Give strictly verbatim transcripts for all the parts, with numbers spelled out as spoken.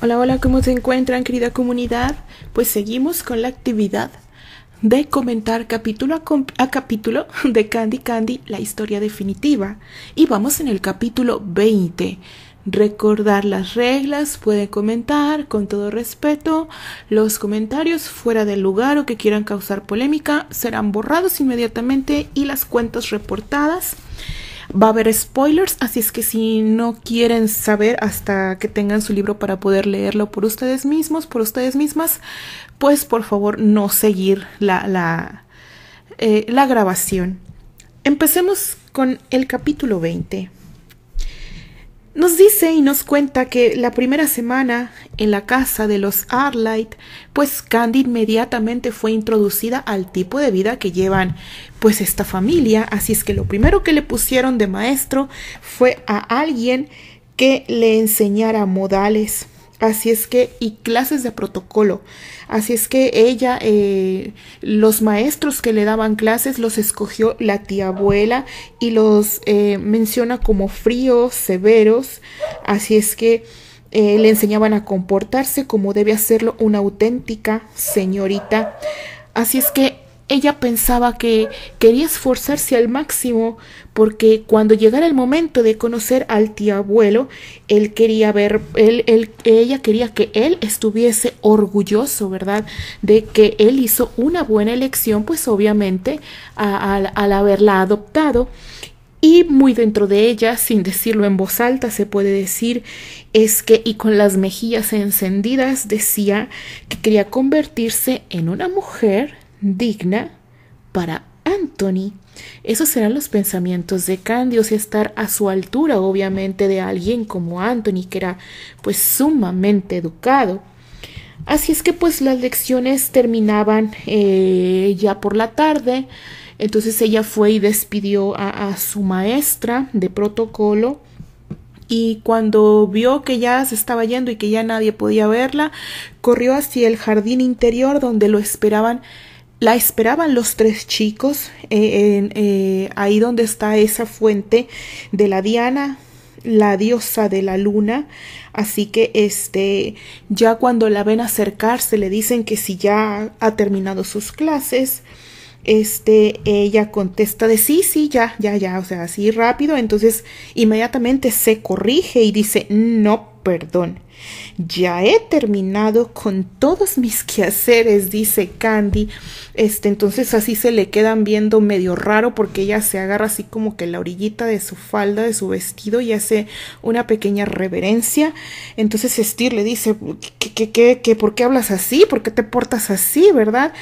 Hola, hola, ¿cómo se encuentran, querida comunidad? Pues seguimos con la actividad de comentar capítulo a, a capítulo de Candy Candy, la historia definitiva. Y vamos en el capítulo veinte. Recordar las reglas, pueden comentar con todo respeto. Los comentarios fuera del lugar o que quieran causar polémica serán borrados inmediatamente y las cuentas reportadas. Va a haber spoilers, así es que si no quieren saber hasta que tengan su libro para poder leerlo por ustedes mismos, por ustedes mismas, pues por favor no seguir la, la, eh, la grabación. Empecemos con el capítulo veinte. Nos dice y nos cuenta que la primera semana en la casa de los Arlight, pues Candy inmediatamente fue introducida al tipo de vida que llevan pues esta familia. Así es que lo primero que le pusieron de maestro fue a alguien que le enseñara modales, así es que y clases de protocolo. Así es que ella, eh, los maestros que le daban clases los escogió la tía abuela y los eh, menciona como fríos, severos. Así es que eh, le enseñaban a comportarse como debe hacerlo una auténtica señorita. Así es que ella pensaba que quería esforzarse al máximo porque cuando llegara el momento de conocer al tía abuelo, él quería ver, él, él, ella quería que él estuviese orgulloso, ¿verdad? De que él hizo una buena elección, pues obviamente a, a, al haberla adoptado. Y muy dentro de ella, sin decirlo en voz alta, se puede decir, es que y con las mejillas encendidas decía que quería convertirse en una mujer digna para Anthony. Esos serán los pensamientos de Candy, o sea, estar a su altura, obviamente, de alguien como Anthony, que era pues sumamente educado. Así es que pues las lecciones terminaban eh, ya por la tarde. Entonces ella fue y despidió a, a su maestra de protocolo. Y cuando vio que ya se estaba yendo y que ya nadie podía verla, corrió hacia el jardín interior donde lo esperaban. La esperaban los tres chicos, eh, en, eh, ahí donde está esa fuente de la Diana, la diosa de la luna. Así que este, ya cuando la ven acercarse le dicen que si ya ha terminado sus clases. Este, ella contesta de sí, sí, ya, ya, ya, o sea, así rápido. Entonces inmediatamente se corrige y dice, no, perdón, ya he terminado con todos mis quehaceres, dice Candy. Este, entonces así se le quedan viendo medio raro porque ella se agarra así como que la orillita de su falda, de su vestido, y hace una pequeña reverencia. Entonces Stear le dice, ¿Qué, qué, qué, qué, ¿por qué hablas así? ¿Por qué te portas así, verdad?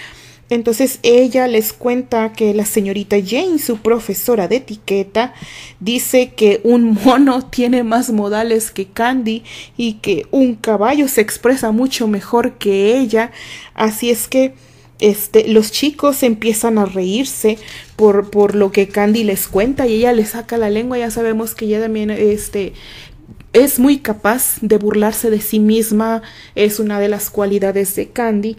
Entonces ella les cuenta que la señorita Jane, su profesora de etiqueta, dice que un mono tiene más modales que Candy y que un caballo se expresa mucho mejor que ella. Así es que este, los chicos empiezan a reírse por, por lo que Candy les cuenta y ella les saca la lengua. Ya sabemos que ella también este, es muy capaz de burlarse de sí misma, es una de las cualidades de Candy.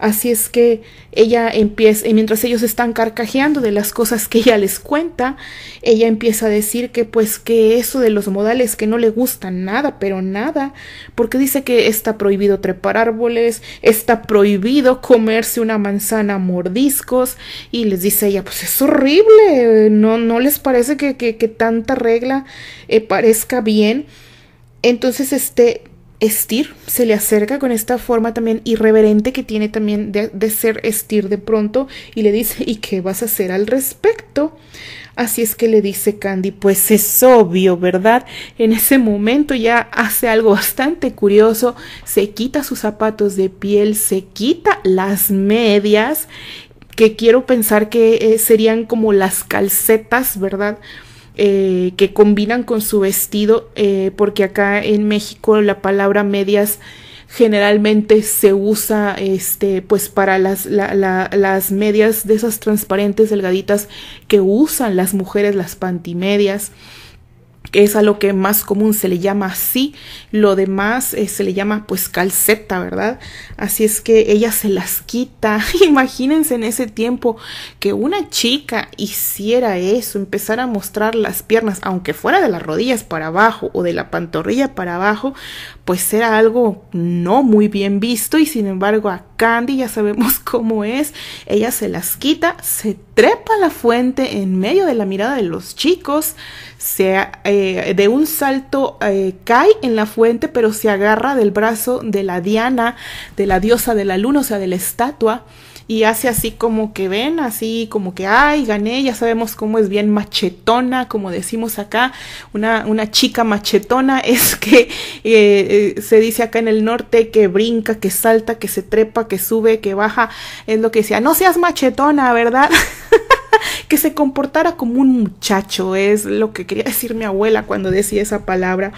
Así es que ella empieza, y mientras ellos están carcajeando de las cosas que ella les cuenta, ella empieza a decir que pues que eso de los modales que no le gusta nada, pero nada, porque dice que está prohibido trepar árboles, está prohibido comerse una manzana a mordiscos, y les dice ella, pues es horrible, no, no les parece que, que, que tanta regla eh, parezca bien. Entonces este... Stear se le acerca con esta forma también irreverente que tiene también de, de ser Stear de pronto y le dice, ¿y qué vas a hacer al respecto? Así es que le dice Candy, pues es obvio, ¿verdad? En ese momento ya hace algo bastante curioso, se quita sus zapatos de piel, se quita las medias, que quiero pensar que eh, serían como las calcetas, ¿verdad? Eh, que combinan con su vestido, eh, porque acá en México la palabra medias generalmente se usa este, pues para las, la, la, las medias de esas transparentes delgaditas que usan las mujeres, las pantimedias. es a lo que más común se le llama así. Lo demás eh, se le llama pues calceta, ¿verdad? Así es que ella se las quita. Imagínense en ese tiempo que una chica hiciera eso, empezara a mostrar las piernas, aunque fuera de las rodillas para abajo o de la pantorrilla para abajo, pues era algo no muy bien visto. Y sin embargo a Candy ya sabemos cómo es, ella se las quita, se trepa a la fuente en medio de la mirada de los chicos, se eh, de un salto eh, cae en la fuente, pero se agarra del brazo de la Diana, de la diosa de la luna, o sea, de la estatua, y hace así como que ven, así como que ay, gané. Ya sabemos cómo es, bien machetona, como decimos acá, una, una chica machetona. Es que eh, eh, se dice acá en el norte que brinca, que salta, que se trepa, que sube, que baja. Es lo que decía, no seas machetona, ¿verdad? Que se comportara como un muchacho, es lo que quería decir mi abuela cuando decía esa palabra.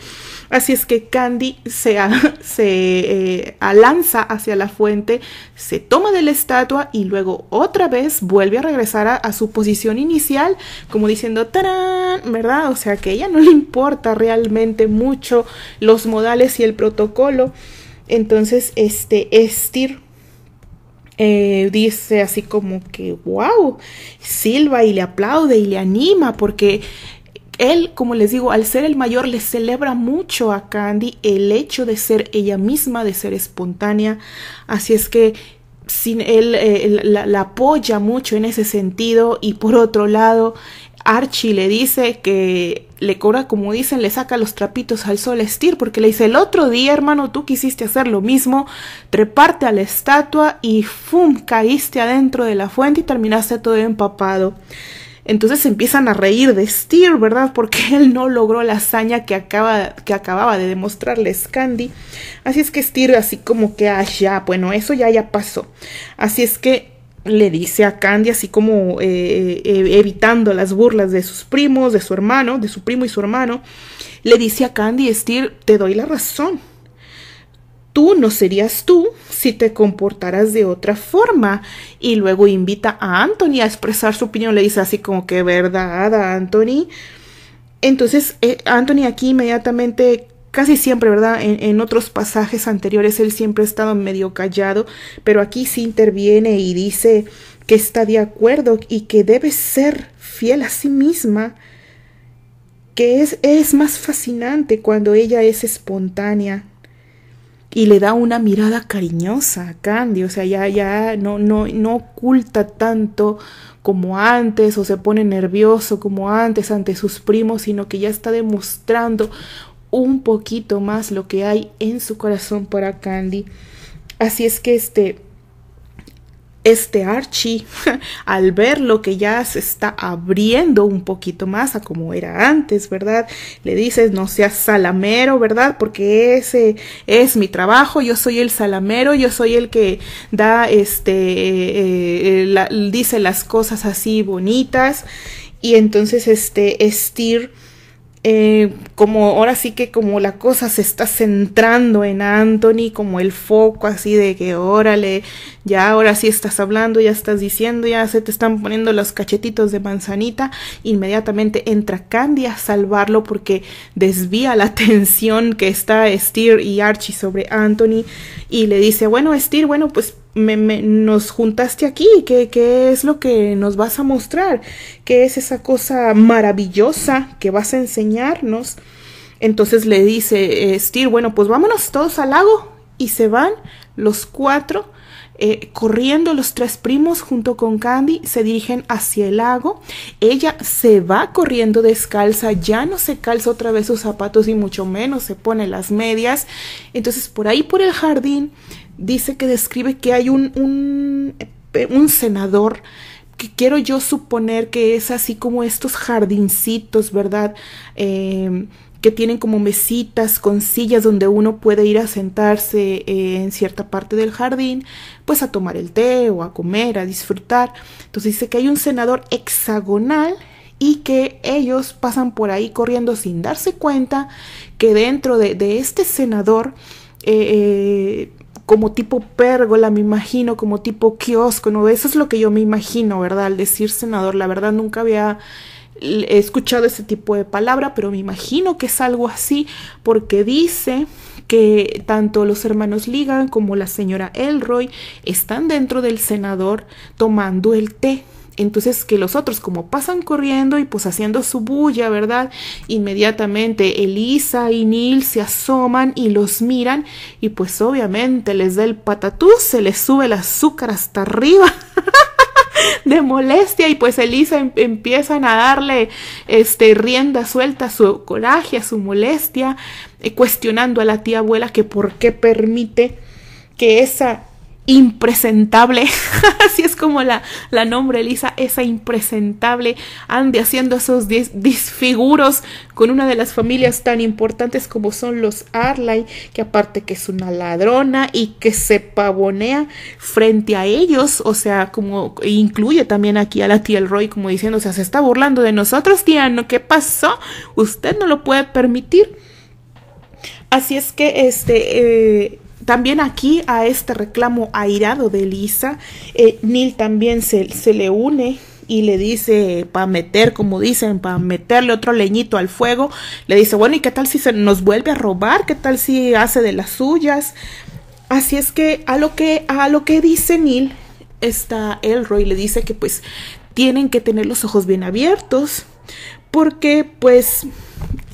Así es que Candy se, se eh, alanza hacia la fuente, se toma de la estatua y luego otra vez vuelve a regresar a, a su posición inicial, como diciendo ¡tarán! ¿Verdad? O sea que a ella no le importa realmente mucho los modales y el protocolo. Entonces, este, Stear Eh, dice así como que wow, silba y le aplaude y le anima, porque él, como les digo, al ser el mayor, le celebra mucho a Candy el hecho de ser ella misma, de ser espontánea. Así es que sin él eh, la, la apoya mucho en ese sentido. Y por otro lado, Archie le dice que le cobra, como dicen, le saca los trapitos al sol a Stear, porque le dice, el otro día, hermano, tú quisiste hacer lo mismo, treparte a la estatua y ¡fum!, caíste adentro de la fuente y terminaste todo empapado. Entonces empiezan a reír de Stear, ¿verdad? Porque él no logró la hazaña que, acaba, que acababa de demostrarles Candy. Así es que Stear así como que, ah, ya, bueno, eso ya, ya pasó. Así es que le dice a Candy así como eh, eh, evitando las burlas de sus primos, de su hermano, de su primo y su hermano, le dice a Candy, Stear, te doy la razón. Tú no serías tú si te comportaras de otra forma. Y luego invita a Anthony a expresar su opinión, le dice así como que verdad, Anthony. Entonces eh, Anthony aquí inmediatamente, casi siempre, ¿verdad? En, en otros pasajes anteriores él siempre ha estado medio callado, pero aquí sí interviene y dice que está de acuerdo y que debe ser fiel a sí misma, que es, es más fascinante cuando ella es espontánea. Y le da una mirada cariñosa a Candy, o sea, ya, ya no, no, no oculta tanto como antes, o se pone nervioso como antes ante sus primos, sino que ya está demostrando un poquito más lo que hay en su corazón para Candy. Así es que este este Archie, al ver lo que ya se está abriendo un poquito más a como era antes, ¿verdad?, le dices, no seas salamero, ¿verdad?, porque ese es mi trabajo, yo soy el salamero, yo soy el que da este eh, eh, la, dice las cosas así bonitas. Y entonces este Stear, Eh, como ahora sí que como la cosa se está centrando en Anthony, como el foco así de que órale, ya ahora sí estás hablando, ya estás diciendo, ya se te están poniendo los cachetitos de manzanita, inmediatamente entra Candy a salvarlo porque desvía la atención que está Stear y Archie sobre Anthony y le dice, bueno Stear, bueno pues Me, me, nos juntaste aquí, ¿Qué, ¿qué es lo que nos vas a mostrar? ¿Qué es esa cosa maravillosa que vas a enseñarnos? Entonces le dice eh, Stear, bueno, pues vámonos todos al lago, y se van los cuatro, eh, corriendo los tres primos junto con Candy, se dirigen hacia el lago. Ella se va corriendo descalza, ya no se calza otra vez sus zapatos y mucho menos se pone las medias. Entonces por ahí por el jardín dice que describe que hay un, un, un senador, que quiero yo suponer que es así como estos jardincitos, ¿verdad? Eh, que tienen como mesitas con sillas donde uno puede ir a sentarse eh, en cierta parte del jardín, pues a tomar el té o a comer, a disfrutar. Entonces dice que hay un senador hexagonal y que ellos pasan por ahí corriendo sin darse cuenta que dentro de, de este senador, eh, eh, como tipo pérgola, me imagino, como tipo kiosco, ¿no? Eso es lo que yo me imagino, ¿verdad?, al decir senador. La verdad nunca había he escuchado ese tipo de palabra, pero me imagino que es algo así, porque dice que tanto los hermanos Ligan como la señora Elroy están dentro del cenador tomando el té. Entonces que los otros, como pasan corriendo y pues haciendo su bulla, ¿verdad? Inmediatamente Elisa y Neil se asoman y los miran y pues obviamente les da el patatús, se les sube el azúcar hasta arriba de molestia, y pues Elisa em- empiezan a darle este, rienda suelta a su coraje, a su molestia, eh, cuestionando a la tía abuela que por qué permite que esa impresentable, así es como la, la nombre Elisa, esa impresentable ande haciendo esos dis, disfiguros con una de las familias tan importantes como son los Arlight, que aparte que es una ladrona y que se pavonea frente a ellos, o sea, como incluye también aquí a la tía Elroy, como diciendo, o sea, se está burlando de nosotros, tía, ¿no? ¿Qué pasó? Usted no lo puede permitir. Así es que este... Eh, También aquí a este reclamo airado de Elisa, eh, Neil también se, se le une y le dice, para meter, como dicen, para meterle otro leñito al fuego, le dice, bueno, ¿y qué tal si se nos vuelve a robar? ¿Qué tal si hace de las suyas? Así es que a lo que, a lo que dice Neil, está Elroy, le dice que pues tienen que tener los ojos bien abiertos, porque pues...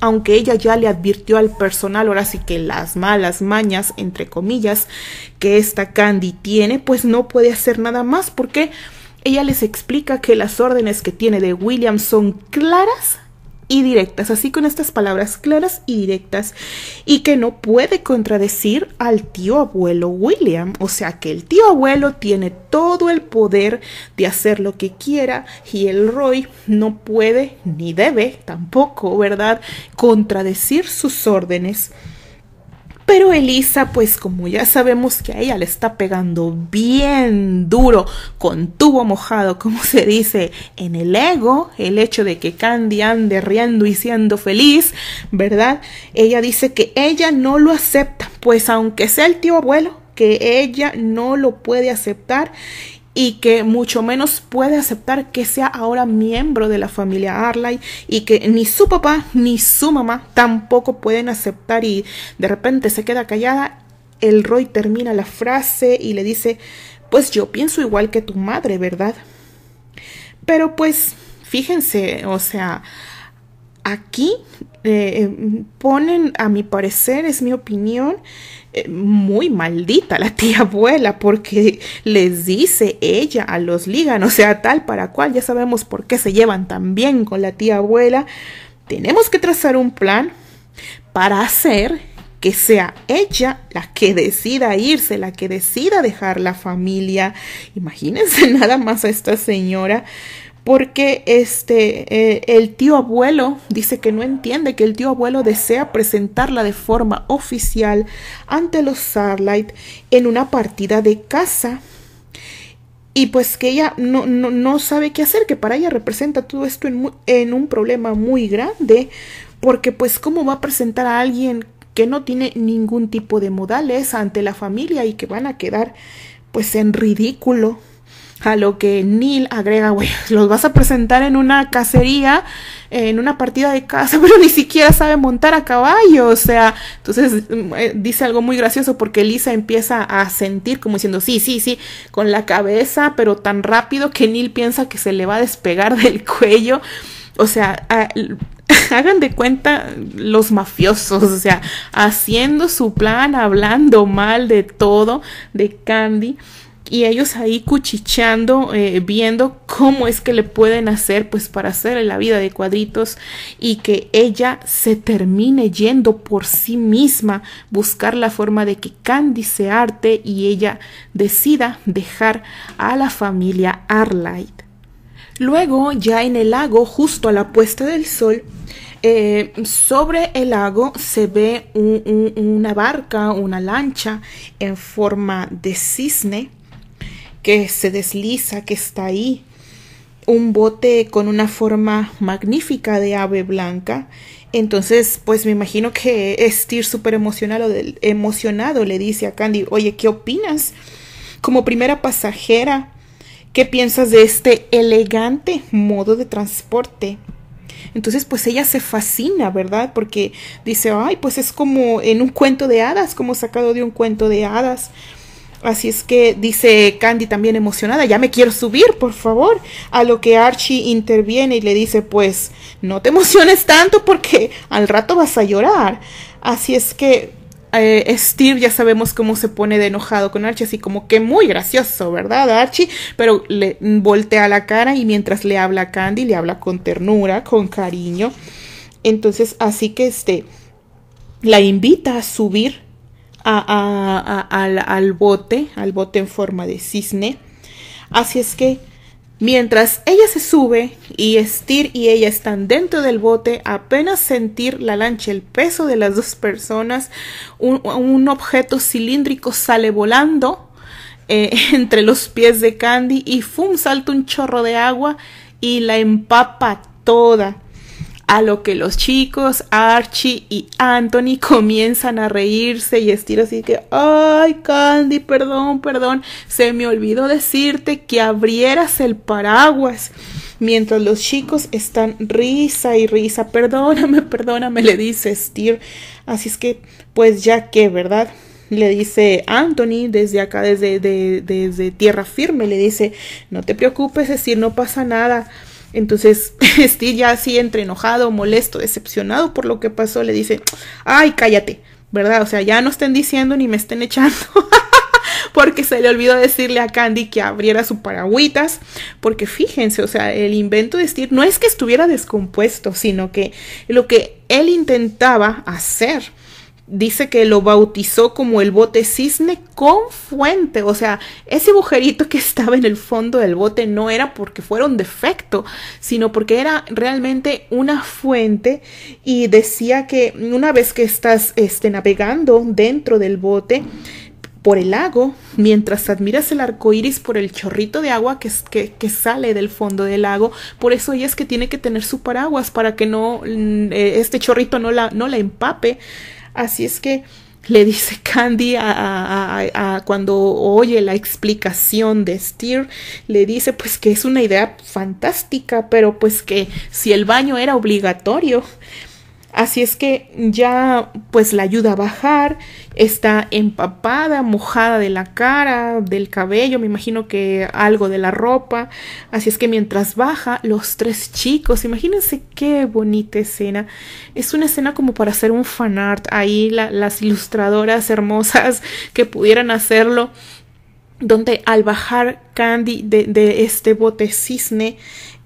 aunque ella ya le advirtió al personal, ahora sí que las malas mañas, entre comillas, que esta Candy tiene, pues no puede hacer nada más, porque ella les explica que las órdenes que tiene de William son claras y directas, así con estas palabras, claras y directas, y que no puede contradecir al tío abuelo William, o sea que el tío abuelo tiene todo el poder de hacer lo que quiera y Elroy no puede ni debe tampoco, ¿verdad?, contradecir sus órdenes. Pero Elisa, pues como ya sabemos que a ella le está pegando bien duro, con tubo mojado, como se dice, en el ego, el hecho de que Candy ande riendo y siendo feliz, ¿verdad? Ella dice que ella no lo acepta, pues aunque sea el tío abuelo, que ella no lo puede aceptar y que mucho menos puede aceptar que sea ahora miembro de la familia Arlight, y que ni su papá ni su mamá tampoco pueden aceptar, y de repente se queda callada. Elroy termina la frase y le dice, pues yo pienso igual que tu madre, ¿verdad? Pero pues fíjense, o sea, aquí eh, ponen, a mi parecer, es mi opinión, muy maldita la tía abuela, porque les dice ella a los Ligan, o sea, tal para cual, ya sabemos por qué se llevan tan bien con la tía abuela. Tenemos que trazar un plan para hacer que sea ella la que decida irse, la que decida dejar la familia. Imagínense nada más a esta señora, porque este, eh, el tío abuelo dice que no entiende que el tío abuelo desea presentarla de forma oficial ante los Arlight en una partida de caza, y pues que ella no, no, no sabe qué hacer, que para ella representa todo esto en, en un problema muy grande, porque pues cómo va a presentar a alguien que no tiene ningún tipo de modales ante la familia y que van a quedar pues en ridículo. A lo que Neil agrega, güey, los vas a presentar en una cacería, en una partida de caza, pero ni siquiera sabe montar a caballo, o sea, entonces dice algo muy gracioso, porque Elisa empieza a sentir como diciendo, sí, sí, sí, con la cabeza, pero tan rápido que Neil piensa que se le va a despegar del cuello, o sea... A, hagan de cuenta los mafiosos, o sea, haciendo su plan, hablando mal de todo, de Candy, y ellos ahí cuchicheando, eh, viendo cómo es que le pueden hacer pues para hacerle la vida de cuadritos y que ella se termine yendo por sí misma, buscar la forma de que Candy se harte y ella decida dejar a la familia Arlight. Luego, ya en el lago, justo a la puesta del sol, eh, sobre el lago se ve un, un, una barca, una lancha en forma de cisne que se desliza, que está ahí, un bote con una forma magnífica de ave blanca. Entonces, pues me imagino que Stear, súper emocionado, emocionado, le dice a Candy, oye, ¿qué opinas? Como primera pasajera, ¿qué piensas de este elegante modo de transporte? Entonces pues ella se fascina, ¿verdad? Porque dice, ay, pues es como en un cuento de hadas, como sacado de un cuento de hadas. Así es que dice Candy también emocionada, ya me quiero subir, por favor. A lo que Archie interviene y le dice, pues no te emociones tanto porque al rato vas a llorar. Así es que eh, Stear ya sabemos cómo se pone de enojado con Archie, así como que muy gracioso, ¿verdad, Archie? Pero le voltea la cara y mientras le habla a Candy, le habla con ternura, con cariño. Entonces así que este, la invita a subir A, a, a, al, al bote, al bote en forma de cisne. Así es que mientras ella se sube y Stear y ella están dentro del bote, apenas sentir la lancha, el peso de las dos personas, un, un objeto cilíndrico sale volando eh, entre los pies de Candy y ¡fum! Salta un chorro de agua y la empapa toda. A lo que los chicos, Archie y Anthony, comienzan a reírse y Stear así que, ay, Candy, perdón, perdón, se me olvidó decirte que abrieras el paraguas. Mientras los chicos están risa y risa, perdóname, perdóname, le dice Stear. Así es que, pues ya que, ¿verdad? Le dice Anthony desde acá, desde, de, desde tierra firme, le dice, no te preocupes, Stear, no pasa nada. Entonces Stear ya así entre enojado, molesto, decepcionado por lo que pasó, le dice, ay, cállate, ¿verdad? O sea, ya no estén diciendo ni me estén echando, porque se le olvidó decirle a Candy que abriera su paragüitas, porque fíjense, o sea, el invento de Stear no es que estuviera descompuesto, sino que lo que él intentaba hacer, dice que lo bautizó como el bote cisne con fuente. O sea, ese agujerito que estaba en el fondo del bote no era porque fuera un defecto, sino porque era realmente una fuente. Y decía que una vez que estás este, navegando dentro del bote por el lago, mientras admiras el arco iris por el chorrito de agua que, que, que sale del fondo del lago, por eso ella es que tiene que tener su paraguas para que no este chorrito no la, no la empape. Así es que le dice Candy a, a, a, a cuando oye la explicación de Stear, le dice pues que es una idea fantástica, pero pues que si el baño era obligatorio. Así es que ya pues la ayuda a bajar, está empapada, mojada de la cara, del cabello, me imagino que algo de la ropa. Así es que mientras baja, los tres chicos, imagínense qué bonita escena. Es una escena como para hacer un fanart, ahí la, las ilustradoras hermosas que pudieran hacerlo, donde al bajar Candy de, de este bote cisne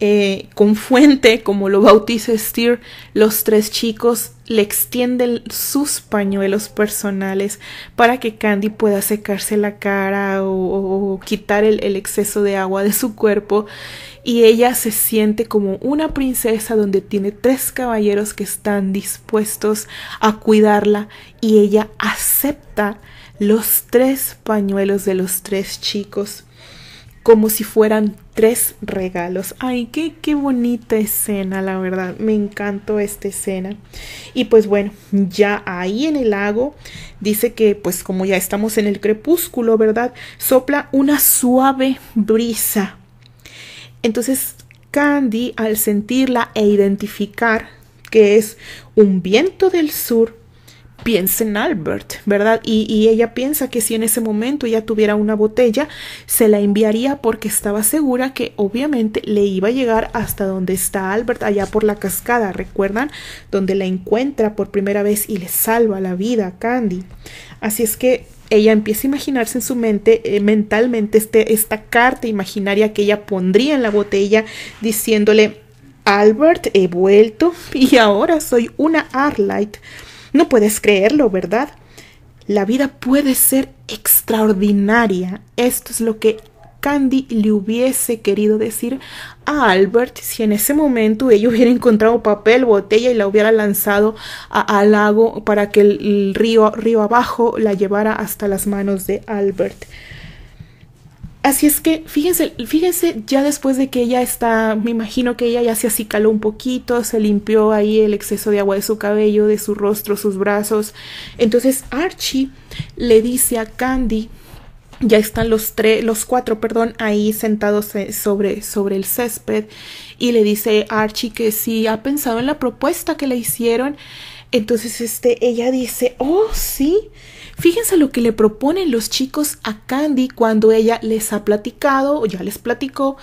eh, con fuente, como lo bautiza Stear, los tres chicos le extienden sus pañuelos personales para que Candy pueda secarse la cara o, o, o quitar el, el exceso de agua de su cuerpo, y ella se siente como una princesa donde tiene tres caballeros que están dispuestos a cuidarla, y ella acepta los tres pañuelos de los tres chicos como si fueran tres regalos. Ay, qué, qué bonita escena, la verdad. Me encantó esta escena. Y pues bueno, ya ahí en el lago, dice que pues como ya estamos en el crepúsculo, ¿verdad? Sopla una suave brisa. Entonces Candy, al sentirla e identificar que es un viento del sur, piensa en Albert, ¿verdad? Y, y ella piensa que si en ese momento ella tuviera una botella, se la enviaría porque estaba segura que obviamente le iba a llegar hasta donde está Albert, allá por la cascada, ¿recuerdan? Donde la encuentra por primera vez y le salva la vida a Candy. Así es que ella empieza a imaginarse en su mente, eh, mentalmente, este, esta carta imaginaria que ella pondría en la botella diciéndole, Albert, he vuelto y ahora soy una Arlight. No puedes creerlo, ¿verdad? La vida puede ser extraordinaria. Esto es lo que Candy le hubiese querido decir a Albert si en ese momento ella hubiera encontrado papel, botella y la hubiera lanzado al lago para que el río, río abajo la llevara hasta las manos de Albert. Así es que, fíjense, fíjense, ya después de que ella está, me imagino que ella ya se acicaló un poquito, se limpió ahí el exceso de agua de su cabello, de su rostro, sus brazos. Entonces Archie le dice a Candy Ya están los tres, los cuatro, perdón, ahí sentados sobre, sobre el césped, y le dice Archie que sí ha pensado en la propuesta que le hicieron. Entonces este, ella dice, oh sí, fíjense lo que le proponen los chicos a Candy cuando ella les ha platicado, o ya les platicó,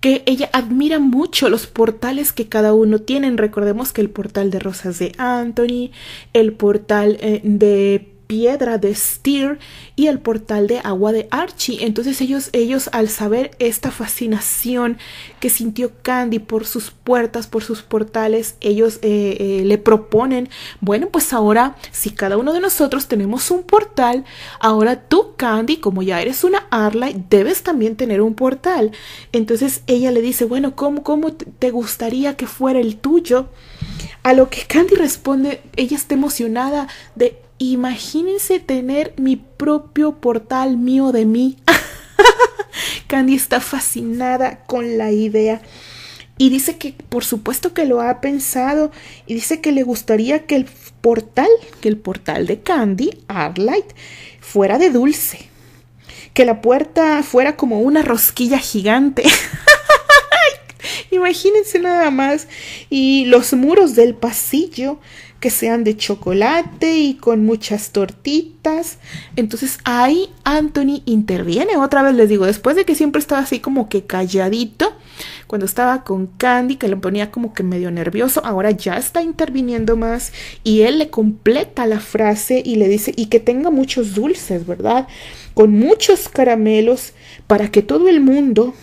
que ella admira mucho los portales que cada uno tienen. Recordemos que el portal de rosas de Anthony, el portal eh, de piedra de Stear y el portal de agua de Archie. Entonces ellos, ellos al saber esta fascinación que sintió Candy por sus puertas, por sus portales, ellos eh, eh, le proponen, bueno, pues ahora si cada uno de nosotros tenemos un portal, ahora tú, Candy, como ya eres una Arlight, debes también tener un portal. Entonces ella le dice, bueno, ¿cómo, cómo te gustaría que fuera el tuyo? A lo que Candy responde, ella está emocionada de, imagínense tener mi propio portal mío de mí. Candy está fascinada con la idea y dice que por supuesto que lo ha pensado, y dice que le gustaría que el portal, que el portal de Candy, Arlight, fuera de dulce, que la puerta fuera como una rosquilla gigante. Imagínense nada más, y los muros del pasillo que sean de chocolate y con muchas tortitas. Entonces ahí Anthony interviene otra vez, les digo, después de que siempre estaba así como que calladito cuando estaba con Candy, que le ponía como que medio nervioso, ahora ya está interviniendo más, y él le completa la frase y le dice, y que tenga muchos dulces, ¿verdad? Con muchos caramelos, para que todo el mundo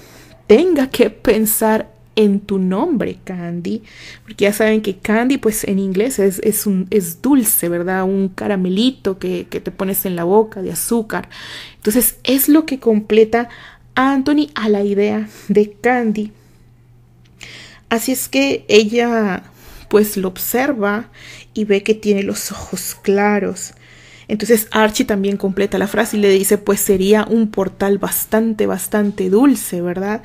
tenga que pensar en tu nombre, Candy, porque ya saben que Candy, pues en inglés es, es, un, es dulce, ¿verdad? Un caramelito que, que te pones en la boca de azúcar. Entonces es lo que completa Anthony a la idea de Candy. Así es que ella pues lo observa y ve que tiene los ojos claros. Entonces Archie también completa la frase y le dice, pues sería un portal bastante, bastante dulce, ¿verdad?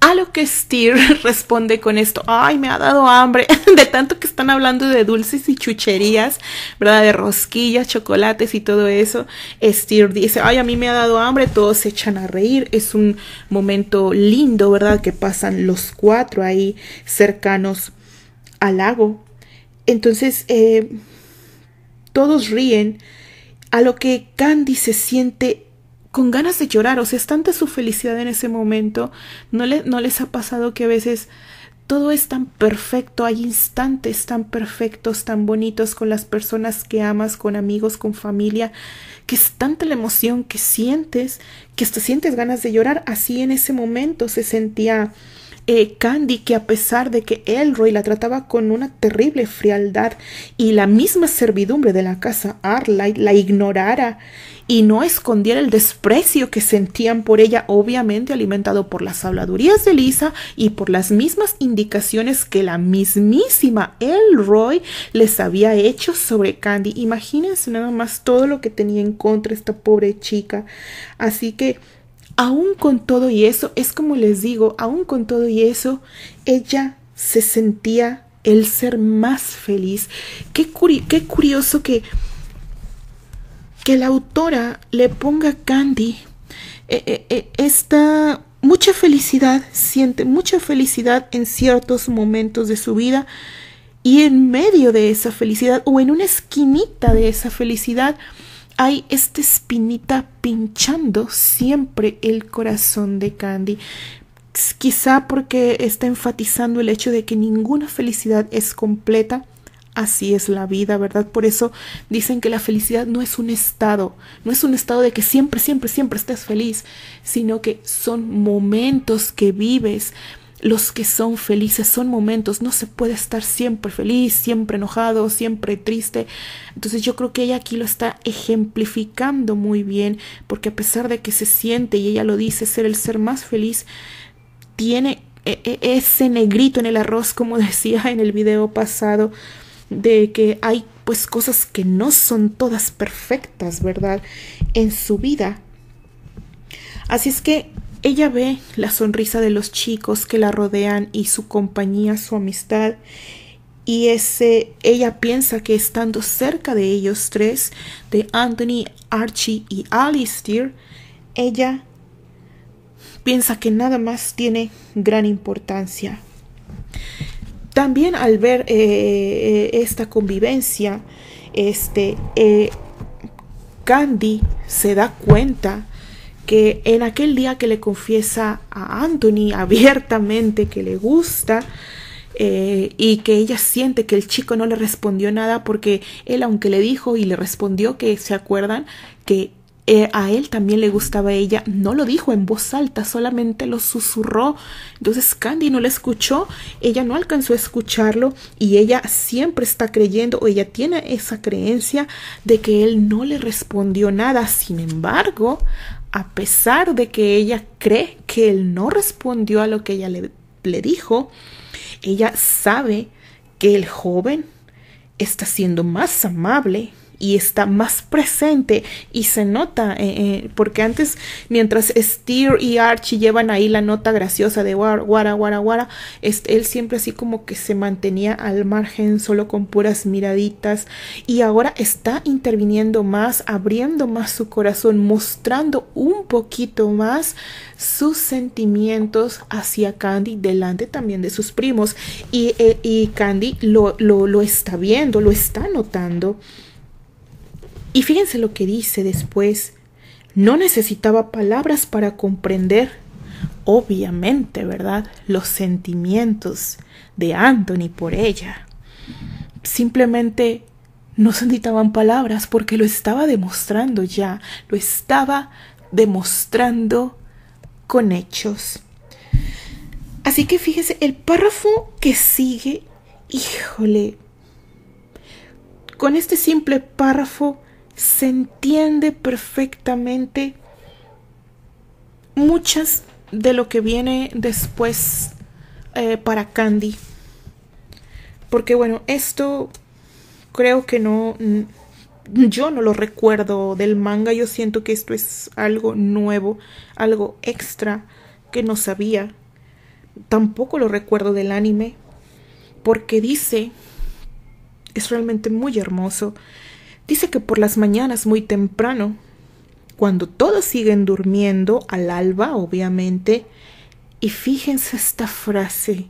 A lo que Stear responde con esto, ay, me ha dado hambre, de tanto que están hablando de dulces y chucherías, ¿verdad? De rosquillas, chocolates y todo eso. Stear dice, ay, a mí me ha dado hambre, todos se echan a reír, es un momento lindo, ¿verdad? Que pasan los cuatro ahí cercanos al lago. Entonces eh, todos ríen. A lo que Candy se siente con ganas de llorar, o sea, es tanta su felicidad en ese momento. ¿No, le, no les ha pasado que a veces todo es tan perfecto, hay instantes tan perfectos, tan bonitos con las personas que amas, con amigos, con familia, que es tanta la emoción que sientes, que hasta sientes ganas de llorar? Así en ese momento se sentía Eh, Candy, que a pesar de que Elroy la trataba con una terrible frialdad y la misma servidumbre de la casa Arlight la ignorara y no escondiera el desprecio que sentían por ella, obviamente alimentado por las habladurías de Elisa y por las mismas indicaciones que la mismísima Elroy les había hecho sobre Candy. Imagínense nada más todo lo que tenía en contra esta pobre chica. Así que aún con todo y eso, es como les digo, aún con todo y eso, ella se sentía el ser más feliz. Qué, curi- qué curioso que, que la autora le ponga a Candy eh, eh, eh, esta mucha felicidad, siente mucha felicidad en ciertos momentos de su vida, y en medio de esa felicidad, o en una esquinita de esa felicidad, hay esta espinita pinchando siempre el corazón de Candy. Quizá porque está enfatizando el hecho de que ninguna felicidad es completa. Así es la vida, ¿verdad? Por eso dicen que la felicidad no es un estado. No es un estado de que siempre, siempre, siempre estés feliz, sino que son momentos que vives. Los que son felices son momentos, no se puede estar siempre feliz, siempre enojado, siempre triste. Entonces yo creo que ella aquí lo está ejemplificando muy bien, porque a pesar de que se siente, y ella lo dice, ser el ser más feliz, tiene ese negrito en el arroz, como decía en el video pasado, de que hay pues cosas que no son todas perfectas, ¿verdad?, en su vida. Así es que ella ve la sonrisa de los chicos que la rodean y su compañía, su amistad, y ese, ella piensa que estando cerca de ellos tres, de Anthony, Archie y Alistair, Ella piensa que nada más tiene gran importancia. También al ver eh, esta convivencia, este, eh, Candy se da cuenta que en aquel día que le confiesa a Anthony abiertamente que le gusta, eh, y que ella siente que el chico no le respondió nada, porque él, aunque le dijo y le respondió que se acuerdan que Eh, a él también le gustaba ella, no lo dijo en voz alta, solamente lo susurró. Entonces Candy no la escuchó, ella no alcanzó a escucharlo, y ella siempre está creyendo, o ella tiene esa creencia de que él no le respondió nada. Sin embargo, a pesar de que ella cree que él no respondió a lo que ella le, le dijo, ella sabe que el joven está siendo más amable y está más presente, y se nota, eh, eh, porque antes, mientras Stear y Archie llevan ahí la nota graciosa de guara, guara, guara, guara, este, él siempre así como que se mantenía al margen, solo con puras miraditas, y ahora está interviniendo más, abriendo más su corazón, mostrando un poquito más sus sentimientos hacia Candy, delante también de sus primos, y, eh, y Candy lo, lo, lo está viendo, lo está notando. Y fíjense lo que dice después. No necesitaba palabras para comprender, obviamente, ¿verdad?, los sentimientos de Anthony por ella. Simplemente no necesitaban palabras porque lo estaba demostrando ya. Lo estaba demostrando con hechos. Así que fíjense, el párrafo que sigue, híjole, con este simple párrafo se entiende perfectamente muchas de lo que viene después eh, para Candy. Porque bueno, esto creo que no, yo no lo recuerdo del manga. Yo siento que esto es algo nuevo, algo extra que no sabía. Tampoco lo recuerdo del anime, porque dice, es realmente muy hermoso. Dice que por las mañanas muy temprano, cuando todos siguen durmiendo, al alba obviamente, y fíjense esta frase,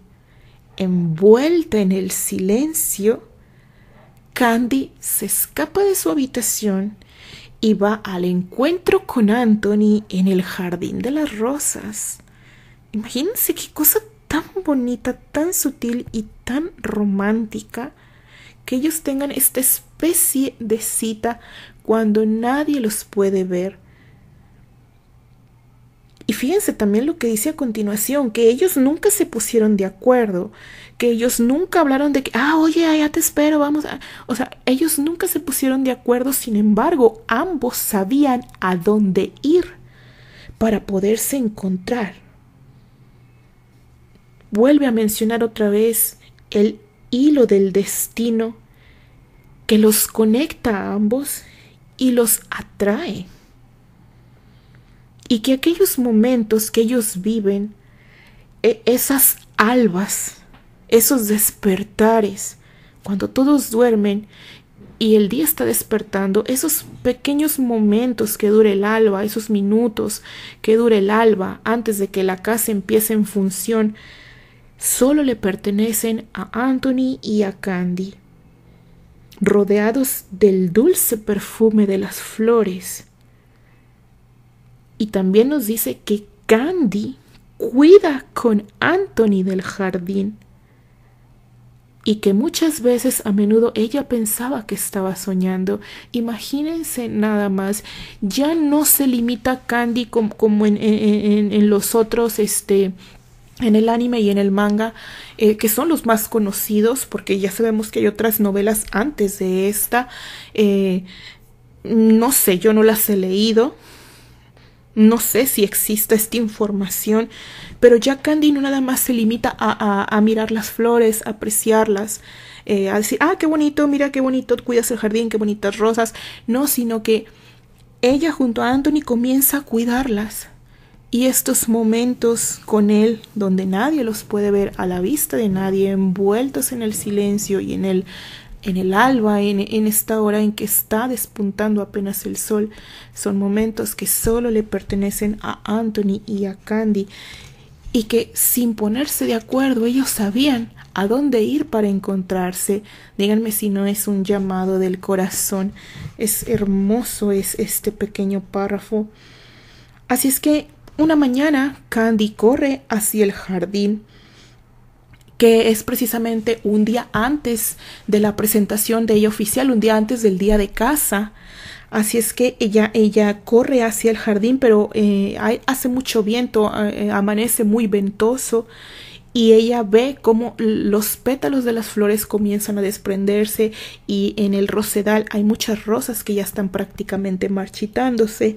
envuelta en el silencio, Candy se escapa de su habitación y va al encuentro con Anthony en el jardín de las rosas. Imagínense qué cosa tan bonita, tan sutil y tan romántica, que ellos tengan esta especie de cita cuando nadie los puede ver. Y fíjense también lo que dice a continuación, que ellos nunca se pusieron de acuerdo, que ellos nunca hablaron de que, ah, oye, ya te espero, vamos a... O sea, ellos nunca se pusieron de acuerdo, sin embargo, ambos sabían a dónde ir para poderse encontrar. Vuelve a mencionar otra vez el hilo del destino que los conecta a ambos y los atrae, y que aquellos momentos que ellos viven, esas albas, esos despertares cuando todos duermen y el día está despertando, esos pequeños momentos que dura el alba, esos minutos que dura el alba antes de que la casa empiece en función, solo le pertenecen a Anthony y a Candy, rodeados del dulce perfume de las flores. Y también nos dice que Candy cuida con Anthony del jardín, y que muchas veces, a menudo, ella pensaba que estaba soñando. Imagínense nada más. Ya no se limita Candy como, como en, en, en los otros... este en el anime y en el manga, eh, que son los más conocidos, porque ya sabemos que hay otras novelas antes de esta. Eh, no sé, yo no las he leído. No sé si exista esta información, pero ya Candy no nada más se limita a, a, a mirar las flores, a apreciarlas, eh, a decir, ah, qué bonito, mira qué bonito, cuidas el jardín, qué bonitas rosas. No, sino que ella junto a Anthony comienza a cuidarlas. Y estos momentos con él, donde nadie los puede ver, a la vista de nadie, envueltos en el silencio y en el en el alba, en, en esta hora en que está despuntando apenas el sol. Son momentos que solo le pertenecen a Anthony y a Candy, y que sin ponerse de acuerdo ellos sabían a dónde ir para encontrarse. Díganme si no es un llamado del corazón. Es hermoso es este pequeño párrafo. Así es que una mañana Candy corre hacia el jardín, que es precisamente un día antes de la presentación de ella oficial, un día antes del día de casa. Así es que ella, ella corre hacia el jardín, pero eh, hay, hace mucho viento, eh, amanece muy ventoso, y ella ve cómo los pétalos de las flores comienzan a desprenderse, y en el rosedal hay muchas rosas que ya están prácticamente marchitándose.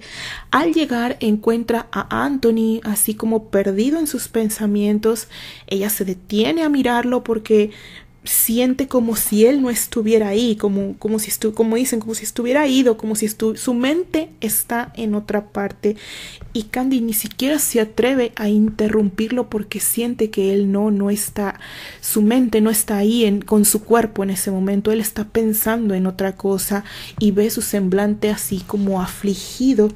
Al llegar encuentra a Anthony así como perdido en sus pensamientos. Ella se detiene a mirarlo porque siente como si él no estuviera ahí, como, como, si estu como dicen, como si estuviera ido, como si estu su mente está en otra parte. Y Candy ni siquiera se atreve a interrumpirlo porque siente que él no, no está, su mente no está ahí en, con su cuerpo en ese momento. Él está pensando en otra cosa y ve su semblante así como afligido.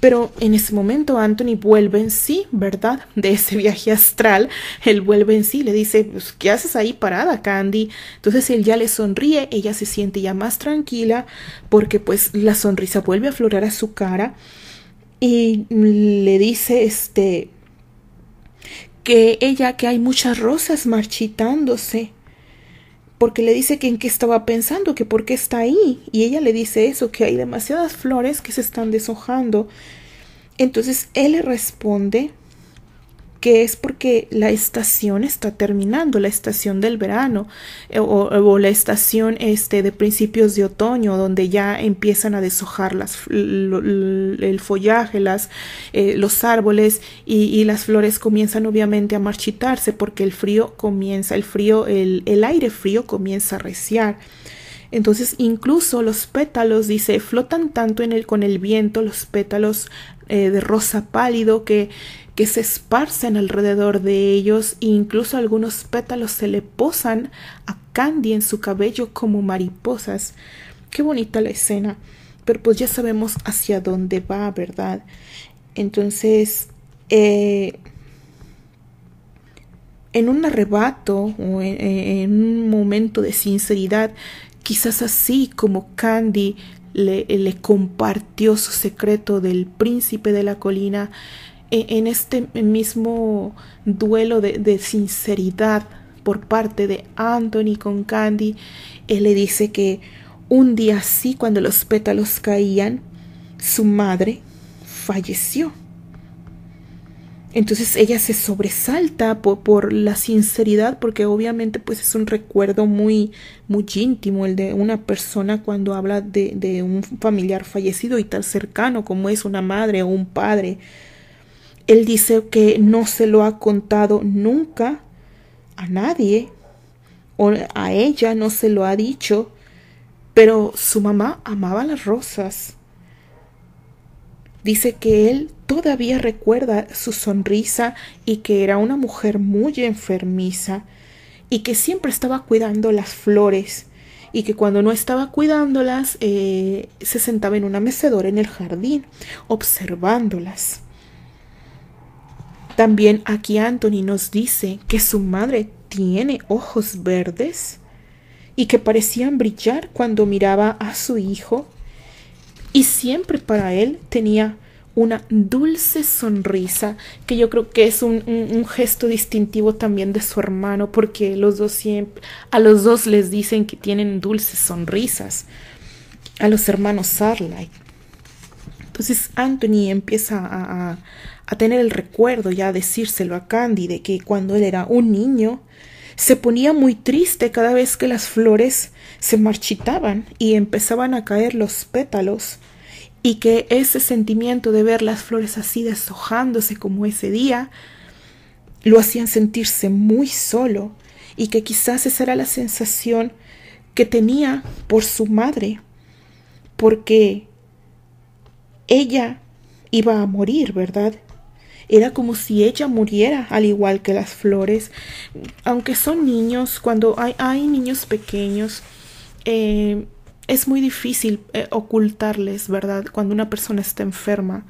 Pero en ese momento Anthony vuelve en sí, ¿verdad? De ese viaje astral, él vuelve en sí, le dice, pues, ¿qué haces ahí parada, Candy? Entonces él ya le sonríe, ella se siente ya más tranquila porque pues la sonrisa vuelve a aflorar a su cara, y le dice este que ella, que hay muchas rosas marchitándose, porque le dice que en qué estaba pensando, que por qué está ahí. Y ella le dice eso, que hay demasiadas flores que se están deshojando. Entonces él le responde que es porque la estación está terminando, la estación del verano, o, o la estación este, de principios de otoño, donde ya empiezan a deshojar las, el follaje, las, eh, los árboles, y, y las flores comienzan obviamente a marchitarse porque el frío comienza, el frío, el, el aire frío comienza a arreciar. Entonces incluso los pétalos, dice, flotan tanto en el, con el viento, los pétalos eh, de rosa pálido que, que se esparcen alrededor de ellos, e incluso algunos pétalos se le posan a Candy en su cabello como mariposas. Qué bonita la escena, pero pues ya sabemos hacia dónde va, ¿verdad? Entonces, eh, en un arrebato o en, en un momento de sinceridad, quizás así como Candy le, le compartió su secreto del príncipe de la colina, en este mismo duelo de, de sinceridad por parte de Anthony con Candy, él le dice que un día así, cuando los pétalos caían, su madre falleció. Entonces ella se sobresalta por, por la sinceridad, porque obviamente pues es un recuerdo muy, muy íntimo el de una persona cuando habla de, de un familiar fallecido y tan cercano como es una madre o un padre. Él dice que no se lo ha contado nunca a nadie, o a ella no se lo ha dicho, pero su mamá amaba las rosas. Dice que él todavía recuerda su sonrisa y que era una mujer muy enfermiza y que siempre estaba cuidando las flores, y que cuando no estaba cuidándolas eh, se sentaba en una mecedora en el jardín observándolas. También aquí Anthony nos dice que su madre tiene ojos verdes y que parecían brillar cuando miraba a su hijo, y siempre para él tenía una dulce sonrisa, que yo creo que es un, un, un gesto distintivo también de su hermano, porque los dos siempre, a los dos les dicen que tienen dulces sonrisas, a los hermanos Arlight. Entonces Anthony empieza a, a, a tener el recuerdo, ya a decírselo a Candy, de que cuando él era un niño se ponía muy triste cada vez que las flores se marchitaban y empezaban a caer los pétalos, y que ese sentimiento de ver las flores así deshojándose como ese día lo hacían sentirse muy solo, y que quizás esa era la sensación que tenía por su madre, porque ella iba a morir, ¿verdad? Era como si ella muriera, al igual que las flores. Aunque son niños, cuando hay, hay niños pequeños eh, es muy difícil eh, ocultarles, ¿verdad? Cuando una persona está enferma,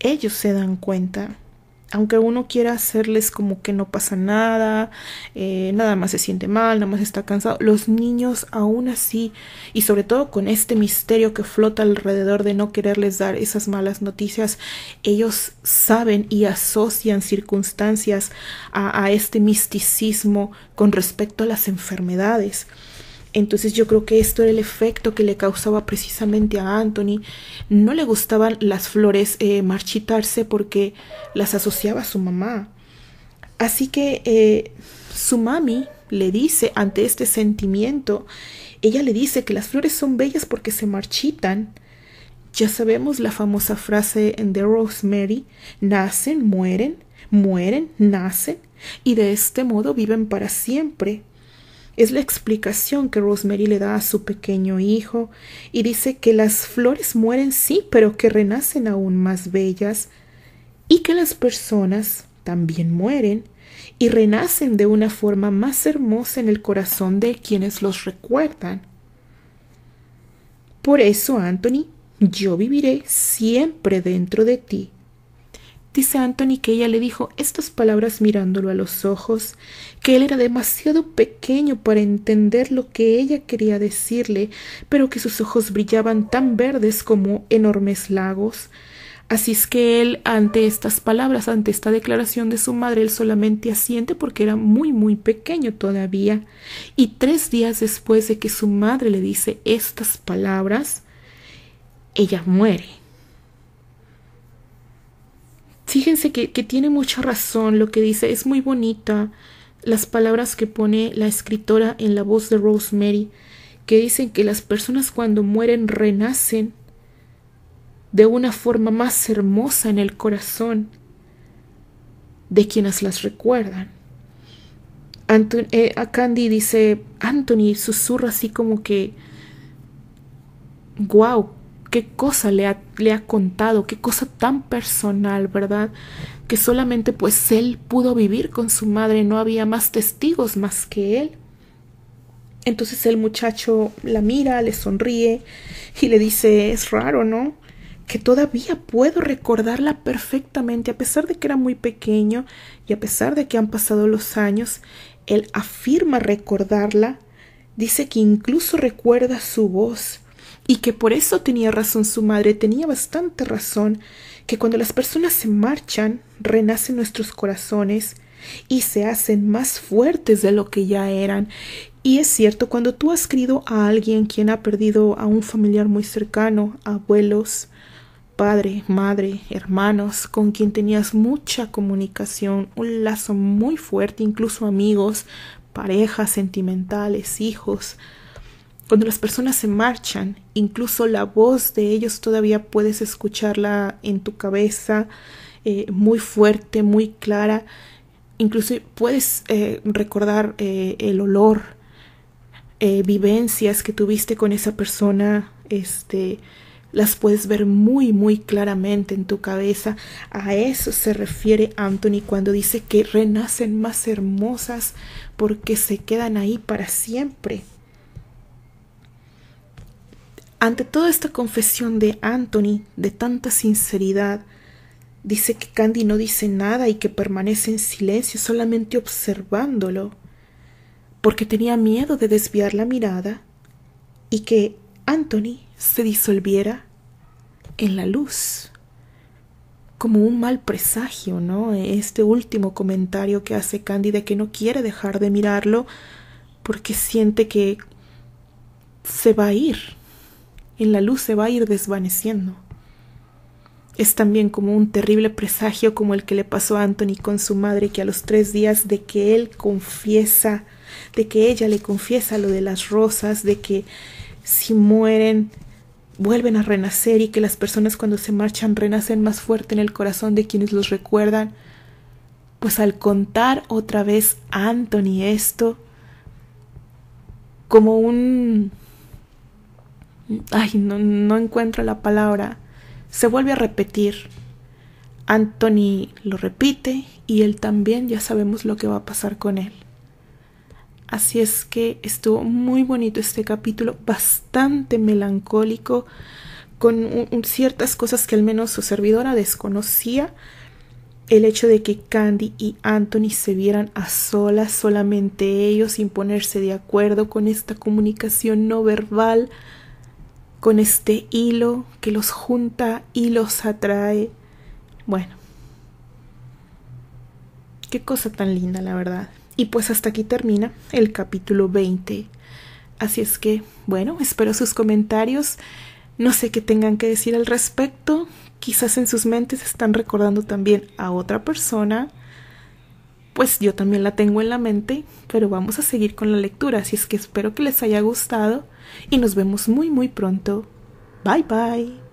ellos se dan cuenta. Aunque uno quiera hacerles como que no pasa nada, eh, nada más se siente mal, nada más está cansado. Los niños aún así, y sobre todo con este misterio que flota alrededor de no quererles dar esas malas noticias, ellos saben y asocian circunstancias a, a este misticismo con respecto a las enfermedades. Entonces yo creo que esto era el efecto que le causaba precisamente a Anthony. No le gustaban las flores eh, marchitarse porque las asociaba a su mamá. Así que eh, su mami le dice, ante este sentimiento, ella le dice que las flores son bellas porque se marchitan. Ya sabemos la famosa frase de Rosemary, nacen, mueren, mueren, nacen, y de este modo viven para siempre. Es la explicación que Rosemary le da a su pequeño hijo y dice que las flores mueren sí, pero que renacen aún más bellas, y que las personas también mueren y renacen de una forma más hermosa en el corazón de quienes los recuerdan. Por eso, Anthony, yo viviré siempre dentro de ti. Dice Anthony que ella le dijo estas palabras mirándolo a los ojos, que él era demasiado pequeño para entender lo que ella quería decirle, pero que sus ojos brillaban tan verdes como enormes lagos. Así es que él, ante estas palabras, ante esta declaración de su madre, él solamente asiente porque era muy, muy pequeño todavía. Y tres días después de que su madre le dice estas palabras, ella muere. Fíjense que, que tiene mucha razón lo que dice, es muy bonita las palabras que pone la escritora en la voz de Rosemary, que dicen que las personas cuando mueren renacen de una forma más hermosa en el corazón de quienes las recuerdan. Anton, eh, a Candy dice, Anthony susurra así como que, wow, qué cosa le ha, le ha contado, qué cosa tan personal, ¿verdad? Que solamente pues él pudo vivir con su madre, no había más testigos más que él. Entonces el muchacho la mira, le sonríe y le dice, es raro, ¿no? Que todavía puedo recordarla perfectamente, a pesar de que era muy pequeño y a pesar de que han pasado los años, él afirma recordarla, dice que incluso recuerda su voz. Y que por eso tenía razón su madre, tenía bastante razón, que cuando las personas se marchan, renacen nuestros corazones y se hacen más fuertes de lo que ya eran. Y es cierto, cuando tú has querido a alguien quien ha perdido a un familiar muy cercano, abuelos, padre, madre, hermanos, con quien tenías mucha comunicación, un lazo muy fuerte, incluso amigos, parejas sentimentales, hijos. Cuando las personas se marchan, incluso la voz de ellos todavía puedes escucharla en tu cabeza, eh, muy fuerte, muy clara. Incluso puedes eh, recordar eh, el olor, eh, vivencias que tuviste con esa persona, este, las puedes ver muy, muy claramente en tu cabeza. A eso se refiere Anthony cuando dice que renacen más hermosas porque se quedan ahí para siempre. Ante toda esta confesión de Anthony, de tanta sinceridad, dice que Candy no dice nada y que permanece en silencio, solamente observándolo, porque tenía miedo de desviar la mirada y que Anthony se disolviera en la luz. Como un mal presagio, ¿no? Este último comentario que hace Candy de que no quiere dejar de mirarlo porque siente que se va a ir. En la luz se va a ir desvaneciendo. Es también como un terrible presagio como el que le pasó a Anthony con su madre, que a los tres días de que él confiesa, de que ella le confiesa lo de las rosas, de que si mueren vuelven a renacer y que las personas cuando se marchan renacen más fuerte en el corazón de quienes los recuerdan, pues al contar otra vez a Anthony esto, como un... Ay, no, no encuentro la palabra. Se vuelve a repetir. Anthony lo repite y él también, ya sabemos lo que va a pasar con él. Así es que estuvo muy bonito este capítulo, bastante melancólico, con un, un ciertas cosas que al menos su servidora desconocía. El hecho de que Candy y Anthony se vieran a solas, solamente ellos, sin ponerse de acuerdo, con esta comunicación no verbal, con este hilo que los junta y los atrae. Bueno, qué cosa tan linda, la verdad. Y pues hasta aquí termina el capítulo veinte. Así es que, bueno, espero sus comentarios. No sé qué tengan que decir al respecto. Quizás en sus mentes están recordando también a otra persona. Pues yo también la tengo en la mente, pero vamos a seguir con la lectura. Así es que espero que les haya gustado y nos vemos muy muy pronto. Bye bye.